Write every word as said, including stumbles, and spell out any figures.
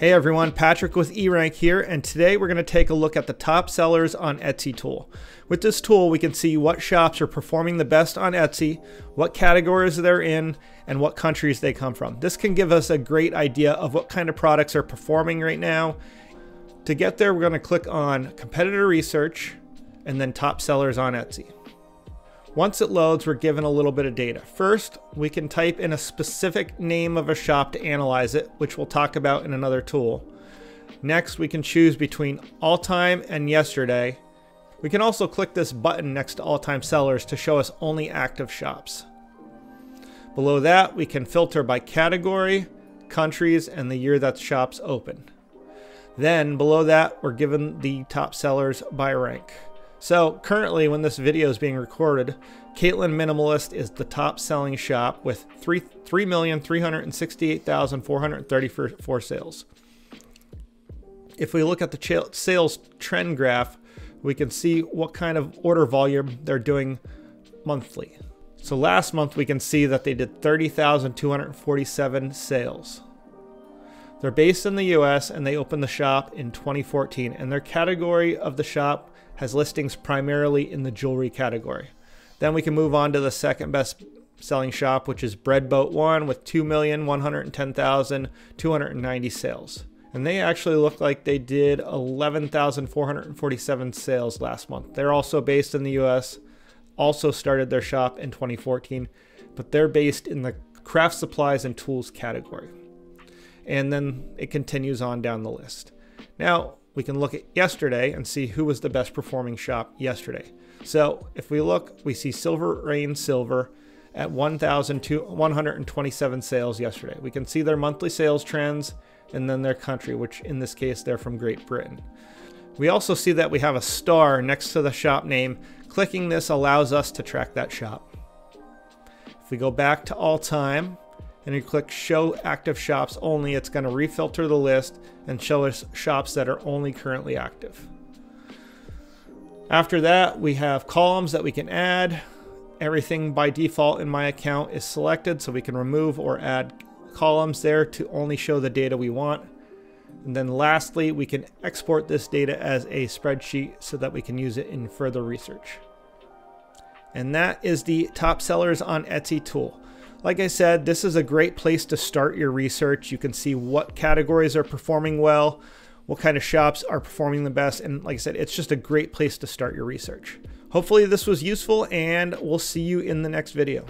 Hey everyone, Patrick with eRank here, and today we're going to take a look at the top sellers on Etsy tool. With this tool, we can see what shops are performing the best on Etsy, what categories they're in, and what countries they come from. This can give us a great idea of what kind of products are performing right now. To get there, we're going to click on competitor research and then top sellers on Etsy. Once it loads, we're given a little bit of data. First, we can type in a specific name of a shop to analyze it, which we'll talk about in another tool. Next, we can choose between all time and yesterday. We can also click this button next to all time sellers to show us only active shops. Below that, we can filter by category, countries, and the year that shops open. Then below that, we're given the top sellers by rank. So currently, when this video is being recorded, Caitlin Minimalist is the top selling shop with three million three hundred sixty-eight thousand four hundred thirty-four sales. If we look at the sales trend graph, we can see what kind of order volume they're doing monthly. So last month, we can see that they did thirty thousand two hundred forty-seven sales. They're based in the U S and they opened the shop in twenty fourteen, and their category of the shop has listings primarily in the jewelry category. Then we can move on to the second best selling shop, which is Breadboat One with two million one hundred ten thousand two hundred ninety sales. And they actually look like they did eleven thousand four hundred forty-seven sales last month. They're also based in the U S, also started their shop in twenty fourteen, but they're based in the craft supplies and tools category. And then it continues on down the list. Now, we can look at yesterday and see who was the best performing shop yesterday. So if we look, we see Silver Rain Silver at one thousand one hundred twenty-seven sales yesterday. We can see their monthly sales trends and then their country, which in this case, they're from Great Britain. We also see that we have a star next to the shop name. Clicking this allows us to track that shop. If we go back to all time, and you click show active shops only, it's going to refilter the list and show us shops that are only currently active. After that, we have columns that we can add. Everything by default in my account is selected, so we can remove or add columns there to only show the data we want. And then lastly, we can export this data as a spreadsheet so that we can use it in further research. And that is the top sellers on Etsy tool. Like I said, this is a great place to start your research. You can see what categories are performing well, what kind of shops are performing the best. And like I said, it's just a great place to start your research. Hopefully this was useful, and we'll see you in the next video.